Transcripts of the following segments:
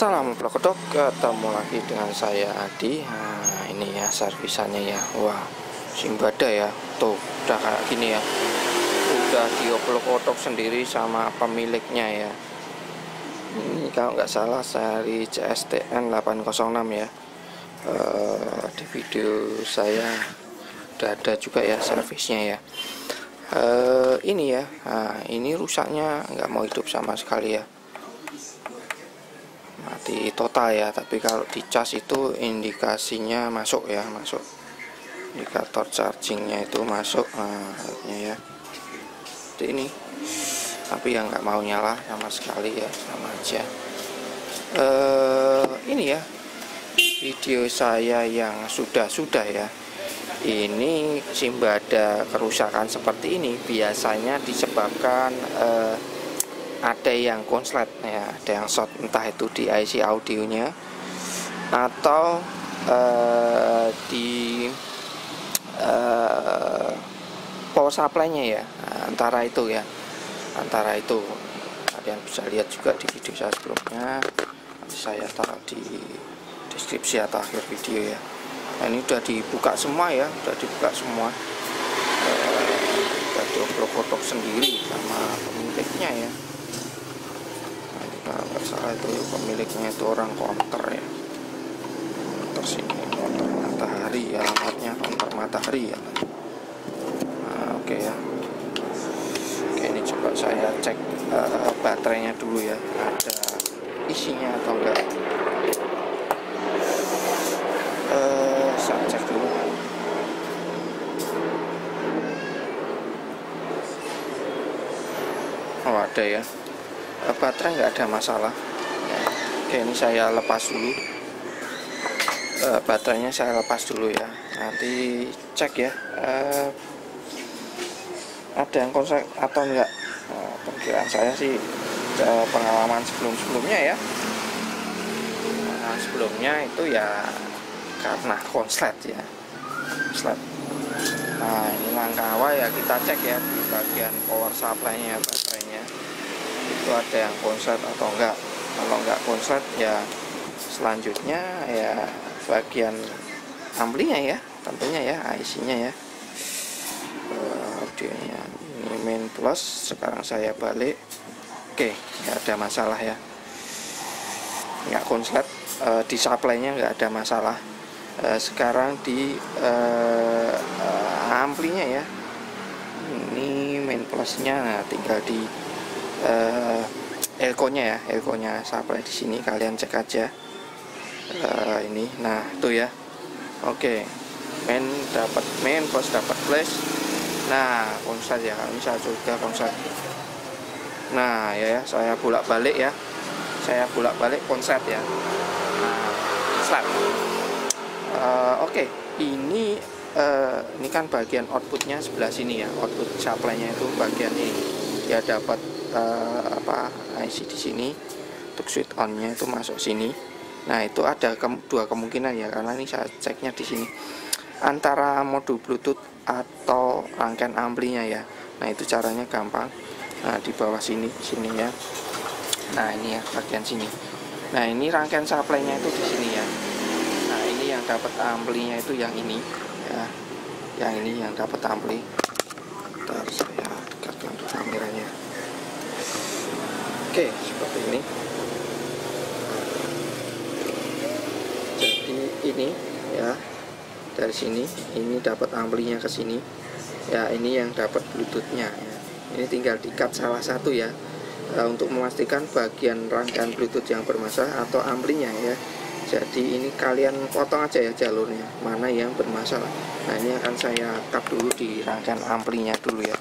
Assalamualaikum, ketemu lagi dengan saya Adi. Nah, ini ya servisannya ya. Wah, Simbada ya. Tuh, udah kayak gini ya. Udah dioplok-otok sendiri sama pemiliknya ya. Ini kalau nggak salah seri CSTN 806 ya. Di video saya udah ada juga ya servisnya ya. Ini ya. Nah, ini rusaknya nggak mau hidup sama sekali ya. Mati total ya, tapi kalau di charge itu indikasinya masuk ya, masuk indikator chargingnya itu masuk. Nah, ya seperti ini, tapi yang nggak mau nyala sama sekali ya, sama aja. Ini ya video saya yang sudah ya. Ini Simbada kerusakan seperti ini biasanya disebabkan ada yang konslet ya, ada yang short, entah itu di IC audionya atau di power supply-nya ya, antara itu ya, antara itu. Kalian bisa lihat juga di video saya sebelumnya, nanti saya taruh di deskripsi atau akhir video ya. Nah, ini udah dibuka semua ya, udah dibuka semua, udah dioplok-otok sendiri sama pemiliknya ya. Nggak salah itu pemiliknya itu orang konter ya, konter sini, konter matahari ya, alamatnya konter matahari ya. Nah, oke ya, oke, ini coba saya cek baterainya dulu ya, ada isinya atau enggak. Saya cek dulu. Oh, ada ya, baterai nggak ada masalah. Oke, ini saya lepas dulu, baterainya saya lepas dulu ya, nanti cek ya ada yang konslet atau enggak. Perkiraan saya sih, pengalaman sebelumnya ya, itu ya karena konslet ya, konslet. Nah, ini langkah awal ya, kita cek ya di bagian power supply-nya, baterainya itu ada yang konslet atau enggak. Kalau enggak konslet ya selanjutnya ya bagian amplinya ya, tentunya ya, IC-nya ya, audionya. Ini main plus, sekarang saya balik. Oke, enggak ada masalah ya, enggak konslet, di supply-nya enggak ada masalah. Sekarang di amplinya ya, ini main plus-nya, tinggal di elkonya ya, elkonya supply di sini, kalian cek aja ini. Nah, itu ya. Oke, main dapat main, plus dapat plus. Nah, konslet ya, kami saya juga konslet. Nah ya, saya bolak balik ya, saya bolak balik konslet ya. Nah, konslet. Oke, ini kan bagian outputnya sebelah sini ya, output supply-nya itu bagian ini ya, dapat IC di sini untuk switch on-nya itu masuk sini. Nah, itu ada dua kemungkinan ya, karena ini saya ceknya di sini antara modul Bluetooth atau rangkaian amplinya ya. Nah, itu caranya gampang. Nah, di bawah sini, sini ya. Nah, ini ya bagian sini. Nah, ini rangkaian supply-nya itu di sini ya. Nah, ini yang dapat amplinya itu yang ini ya, yang ini yang dapat ampli. Bentar, saya dekatkan kameranya. Oke, seperti ini. Jadi ini ya, dari sini ini dapat amplinya ke sini ya, ini yang dapat Bluetooth-nya ya. Ini tinggal di-cut salah satu ya, untuk memastikan bagian rangkaian Bluetooth yang bermasalah atau amplinya ya. Jadi ini kalian potong aja ya jalurnya, mana yang bermasalah. Nah, ini akan saya cut dulu di rangkaian amplinya dulu ya,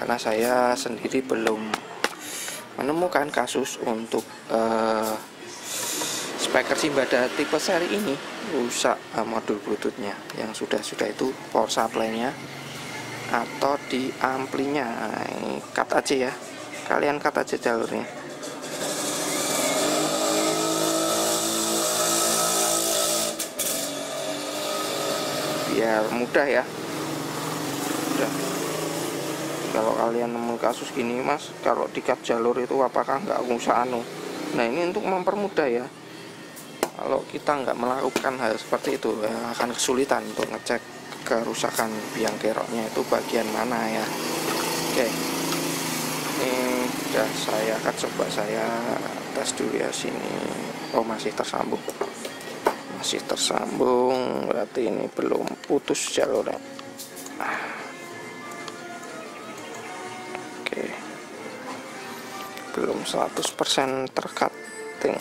karena saya sendiri belum menemukan kasus untuk speaker Simbada tipe seri ini rusak modul Bluetooth-nya. Yang sudah itu power supply-nya atau di amplinya. Nah, cut aja ya, kalian cut aja jalurnya. Biar mudah ya. Udah. Kalau kalian nemu kasus gini, mas, kalau dikat jalur itu apakah nggak usah Nah, ini untuk mempermudah ya. Kalau kita nggak melakukan hal seperti itu, akan kesulitan untuk ngecek kerusakan biang keroknya itu bagian mana ya. Oke, ini sudah saya akan coba saya tes dulu ya sini. Oh, masih tersambung. Masih tersambung, berarti ini belum putus jalurnya. Oke, belum 100% tercutting.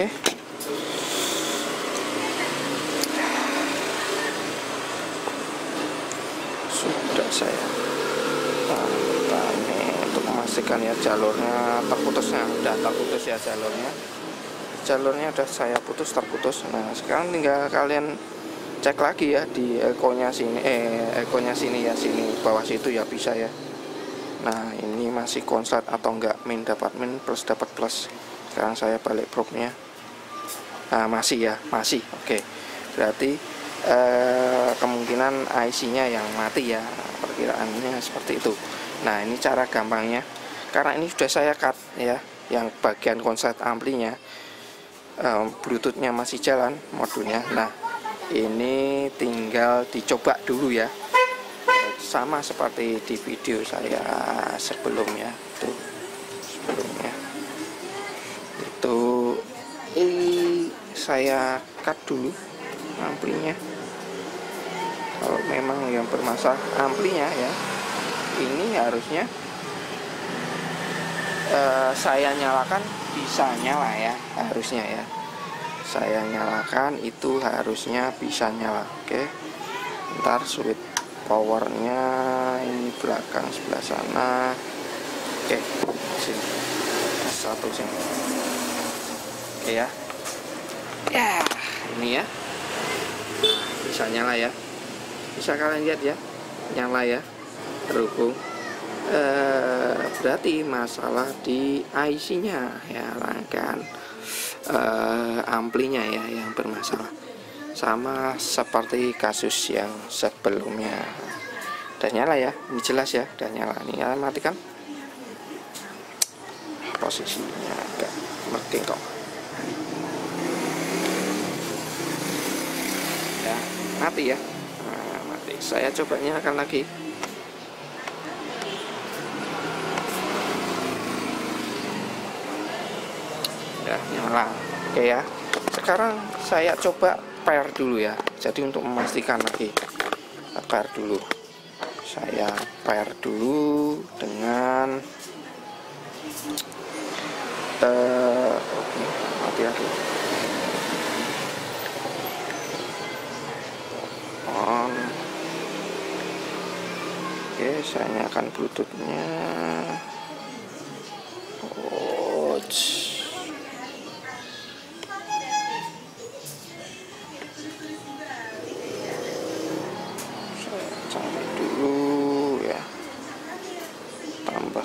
Oke, sudah saya tanya untuk memastikan ya jalurnya terputusnya, udah terputus ya jalurnya. Jalurnya udah saya putus, terputus. Nah, sekarang tinggal kalian cek lagi ya di ekonya sini, ya sini bawah situ ya, bisa ya. Nah, ini masih konslet atau enggak, min dapat min, plus dapat plus. Sekarang saya balik probnya. Nah, masih ya, masih. Oke, berarti kemungkinan IC-nya yang mati ya, perkiraannya seperti itu. Nah, ini cara gampangnya, karena ini sudah saya cut ya, yang bagian konslet amplinya, Bluetoothnya masih jalan modulnya. Nah, ini tinggal dicoba dulu ya, sama seperti di video saya sebelumnya tuh, sebelumnya itu saya cut dulu amplinya. Kalau memang yang bermasalah amplinya ya, ini harusnya saya nyalakan bisa nyala ya, harusnya ya, saya nyalakan itu harusnya bisa nyala. Oke, ntar sulit powernya ini belakang sebelah sana. Oke, sini satu sini. Oke ya, ya ini ya bisa nyala ya, bisa kalian lihat ya, nyala ya, terhubung. Berarti masalah di IC-nya ya, rangkaian amplinya ya yang bermasalah, sama seperti kasus yang sebelumnya. Udah nyala ya, ini jelas ya, udah nyala. Ini nyala, matikan posisinya agak bertingkok ya, mati ya. Nah, mati. Saya coba nyalakan lagi. Ya, nyala. Oke ya, sekarang saya coba pair dulu ya, jadi untuk memastikan lagi, pair dulu, saya pair dulu dengan hati-hati, on. Oke, saya nyalakan Bluetoothnya. Oh,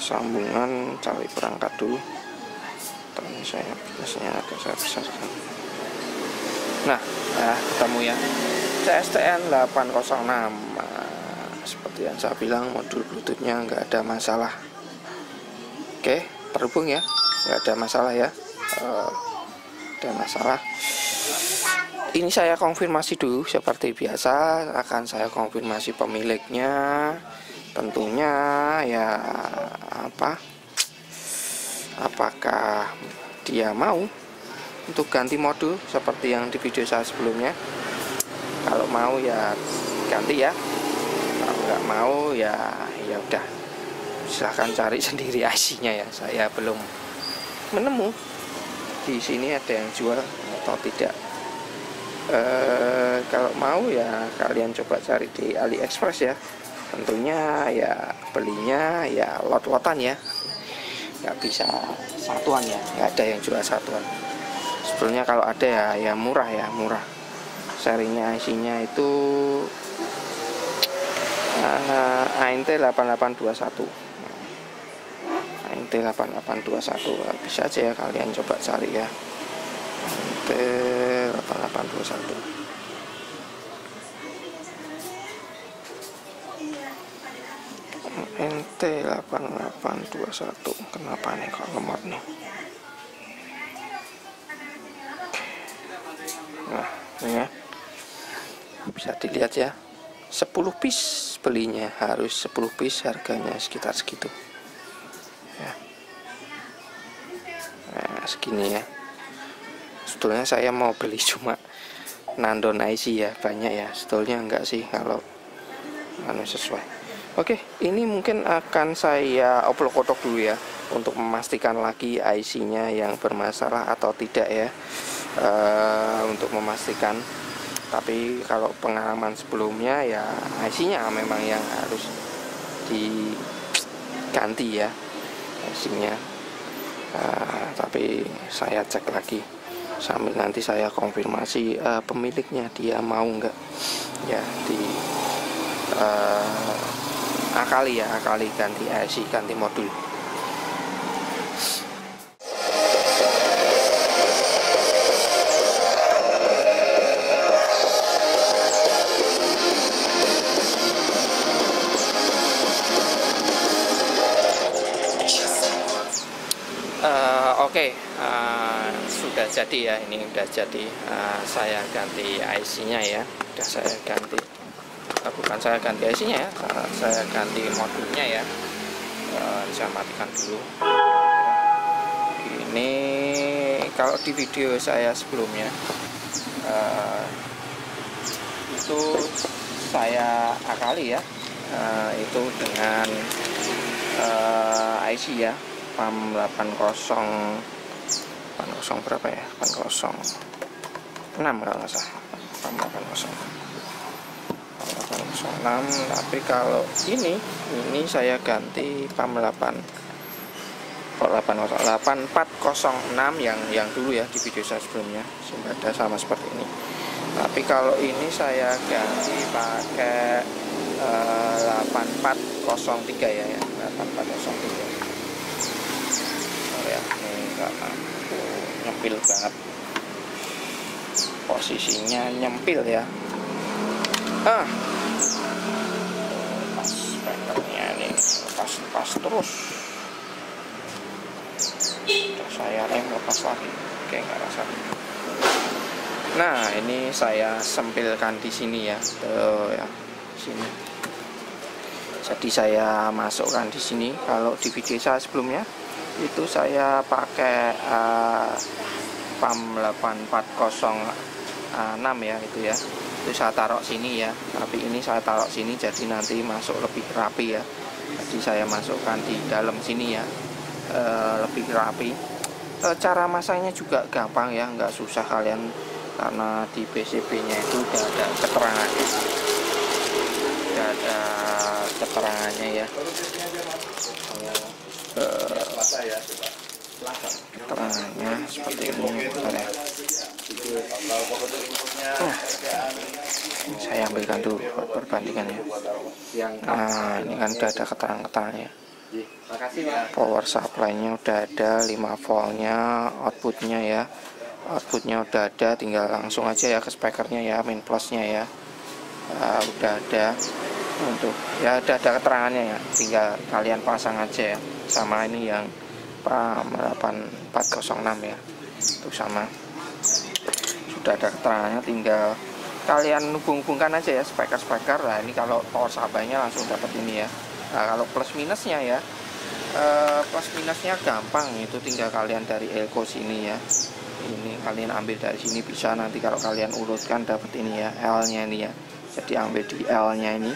sambungan, cari perangkat dulu. Tadi saya biasanya agak saya besarkan. Nah, ketemu ya, CSTN 806. Seperti yang saya bilang, modul Bluetoothnya nggak ada masalah. Oke, terhubung ya, nggak ada masalah ya, ada masalah. Ini saya konfirmasi dulu seperti biasa, akan saya konfirmasi pemiliknya. Tentunya ya, apakah dia mau untuk ganti modul seperti yang di video saya sebelumnya. Kalau mau ya ganti ya, kalau nggak mau ya udah, silahkan cari sendiri IC-nya ya. Saya belum menemu di sini ada yang jual atau tidak. Kalau mau ya kalian coba cari di AliExpress ya. Tentunya ya belinya ya lot-lotan ya, nggak bisa satuan ya, nggak ada yang jual satuan. Sebetulnya kalau ada ya, murah ya, murah. Serinya IC-nya itu ANT8821. ANT8821 bisa aja ya kalian coba cari ya, ANT8821. ANT8821. Kenapa nih kok lemot nih? Nah, ini ya, bisa dilihat ya, 10 piece belinya, harus 10 piece, harganya sekitar segitu ya. Nah, segini ya. Sebetulnya saya mau beli cuma nandon IC ya, banyak ya sebetulnya, enggak sih kalau anu sesuai. Oke, ini mungkin akan saya oplok kotak dulu ya, untuk memastikan lagi IC-nya yang bermasalah atau tidak ya, untuk memastikan. Tapi kalau pengalaman sebelumnya ya, IC-nya memang yang harus diganti ya, IC-nya. Tapi saya cek lagi sambil nanti saya konfirmasi pemiliknya, dia mau nggak ya di akali ya, akali ganti IC, ganti modul. Oke, sudah jadi ya, ini sudah jadi. Saya ganti IC-nya ya, sudah saya ganti. Bukan saya ganti IC-nya ya, saya ganti modulnya ya. Saya matikan dulu. Ini kalau di video saya sebelumnya itu saya akali ya, itu dengan IC ya. PAM 80 berapa ya, 806 kalau nggak salah, PAM 806. Tapi kalau ini saya ganti PAM 8406 yang dulu ya, di video saya sebelumnya Simbada sama seperti ini. Tapi kalau ini saya ganti pakai 8403 ya, 8403 ya. Ini karena nyempil banget posisinya, nyempil ya. Pas spekernya nih, lepas terus. Udah saya rem, lepas lagi, oke nggak rasa. Nah, ini saya sempilkan di sini ya, tuh ya, sini. Jadi saya masukkan di sini. Kalau di video saya sebelumnya itu saya pakai PAM 8406 ya, itu ya, itu saya taruh sini ya. Tapi ini saya taruh sini jadi nanti masuk lebih rapi ya, jadi saya masukkan di dalam sini ya, lebih rapi. Cara masangnya juga gampang ya, nggak susah kalian, karena di PCB nya itu udah ada keterangannya, udah ada keterangannya ya. Keterangannya seperti ini, bentar ya. Ini saya ambilkan dulu buat perbandingannya. Nah, ini kan udah ada keterangan-keterangannya. Power supply-nya udah ada, 5 volt-nya, output-nya ya. Output-nya udah ada, tinggal langsung aja ya ke speakernya ya, main plus-nya ya. Udah ada. Untuk ya ada keterangannya ya, tinggal kalian pasang aja ya, sama ini yang PAM 8406 ya, itu sama, sudah ada keterangannya, tinggal kalian hubung-hubungkan aja ya speaker-speaker. Nah, ini kalau power supply-nya langsung dapat ini ya. Nah, kalau plus minusnya ya, plus minusnya gampang, itu tinggal kalian dari elko sini ya, ini kalian ambil dari sini, bisa nanti kalau kalian urutkan dapat ini ya, L-nya ini ya, jadi ambil di L-nya ini.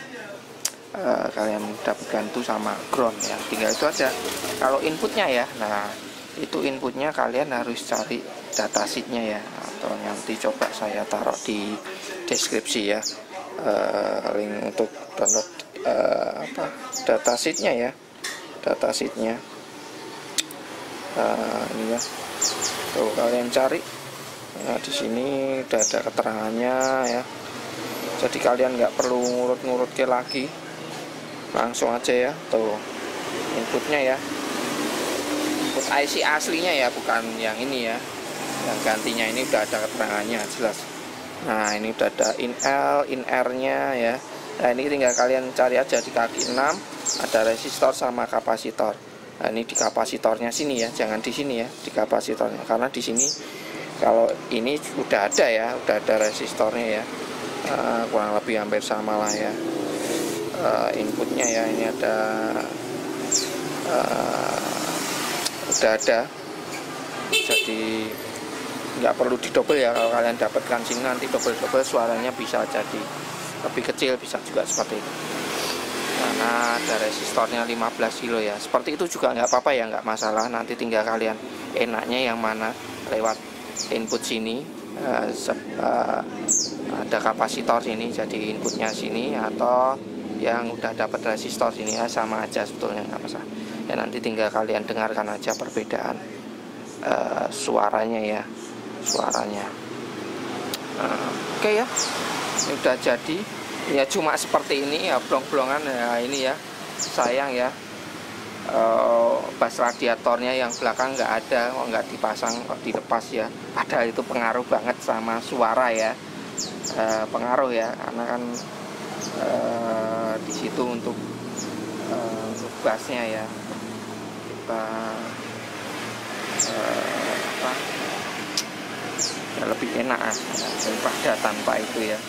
Kalian dapatkan itu sama ground ya, tinggal itu aja. Kalau inputnya ya, nah itu inputnya kalian harus cari data sheetnya ya, atau nanti coba saya taruh di deskripsi ya, link untuk download data sheetnya ya, data sheetnya ini ya. Tuh kalian cari, nah, di sini udah ada keterangannya ya, jadi kalian nggak perlu ngurut-ngurut ke lagi, langsung aja ya. Tuh inputnya ya, input IC aslinya ya, bukan yang ini ya, yang gantinya ini udah ada keterangannya jelas. Nah, ini udah ada in L, in R nya ya. Nah, ini tinggal kalian cari aja di kaki 6 ada resistor sama kapasitor. Nah, ini di kapasitornya sini ya, jangan di sini ya, di kapasitornya, karena di sini kalau ini udah ada ya, udah ada resistornya ya, kurang lebih hampir sama lah ya, inputnya ya, ini ada udah ada, jadi nggak perlu didobel ya. Kalau kalian dapatkan sini nanti dobel-dobel suaranya bisa jadi lebih kecil, bisa juga seperti itu. Karena ada resistornya 15 kilo ya, seperti itu juga nggak apa-apa ya, nggak masalah. Nanti tinggal kalian enaknya yang mana, lewat input sini, ada kapasitor sini jadi inputnya sini, atau yang udah dapat resistor sini ya, sama aja sebetulnya, nggak masalah ya. Nanti tinggal kalian dengarkan aja perbedaan suaranya ya, suaranya. Oke ya, ini udah jadi ya, cuma seperti ini ya, blong-blongan ya, ini ya sayang ya, bass radiatornya yang belakang nggak ada, nggak dipasang, dilepas ya. Padahal itu pengaruh banget sama suara ya, pengaruh ya, karena kan di situ untuk bassnya ya, kita apa ya, lebih enak daripada tanpa itu ya.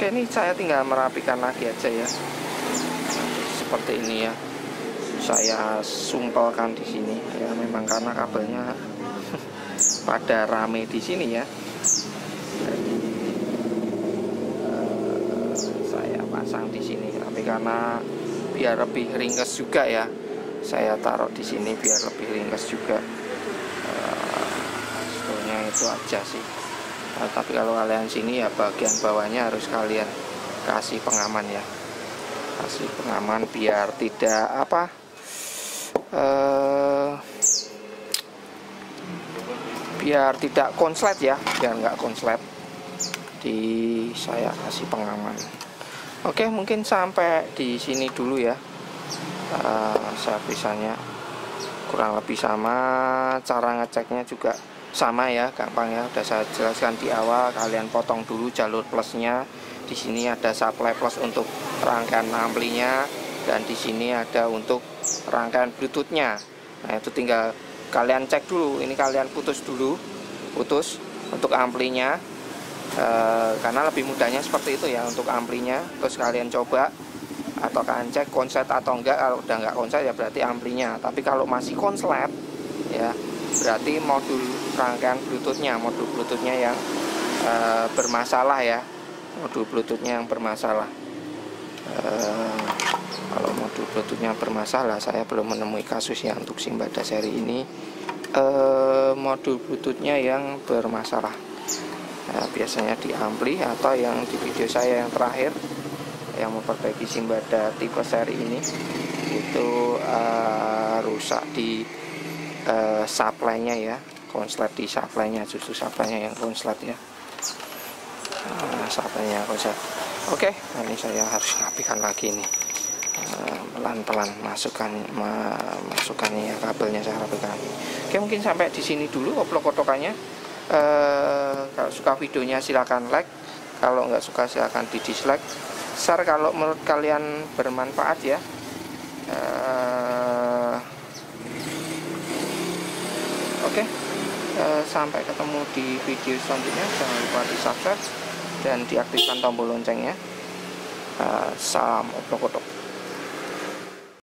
Oke, ini saya tinggal merapikan lagi aja ya, seperti ini ya. Saya sumpelkan di sini ya, memang karena kabelnya pada rame di sini ya. Jadi, saya pasang di sini, tapi karena biar lebih ringkes juga ya, saya taruh di sini biar lebih ringkes juga. Sebetulnya itu aja sih. Tapi kalau kalian sini ya, bagian bawahnya harus kalian kasih pengaman ya, kasih pengaman biar tidak apa, biar tidak konslet ya, biar nggak konslet. Di saya kasih pengaman. Oke, mungkin sampai di sini dulu ya. Saya bisanya kurang lebih sama, cara ngeceknya juga sama ya, gampang ya, udah saya jelaskan di awal. Kalian potong dulu jalur plusnya. Di sini ada supply plus untuk rangkaian amplinya, dan di sini ada untuk rangkaian Bluetoothnya. Nah, itu tinggal kalian cek dulu. Ini kalian putus dulu, putus untuk amplinya, karena lebih mudahnya seperti itu ya untuk amplinya. Terus kalian coba atau kalian cek konslet atau enggak. Kalau udah enggak konslet ya berarti amplinya. Tapi kalau masih konslet ya berarti modul rangkaian Bluetoothnya, modul Bluetoothnya yang bermasalah ya, modul Bluetoothnya yang bermasalah. Kalau modul Bluetoothnya bermasalah, saya belum menemui kasus ya untuk Simbada seri ini modul Bluetoothnya yang bermasalah. Biasanya di ampli, atau yang di video saya yang terakhir yang memperbaiki Simbada tipe seri ini itu rusak di supply-nya ya, konslet di supply-nya, justru supply-nya yang konslet ya, supply-nya konslet. Oke, nah ini saya harus rapikan lagi ini, pelan-pelan masukkannya ya, kabelnya saya rapikan. Oke, mungkin sampai di sini dulu oplok-oplokannya. Kalau suka videonya silahkan like, kalau nggak suka silahkan di dislike, share kalau menurut kalian bermanfaat ya. Oke, sampai ketemu di video selanjutnya. Jangan lupa di subscribe dan diaktifkan tombol loncengnya. Salam oplok-oplok.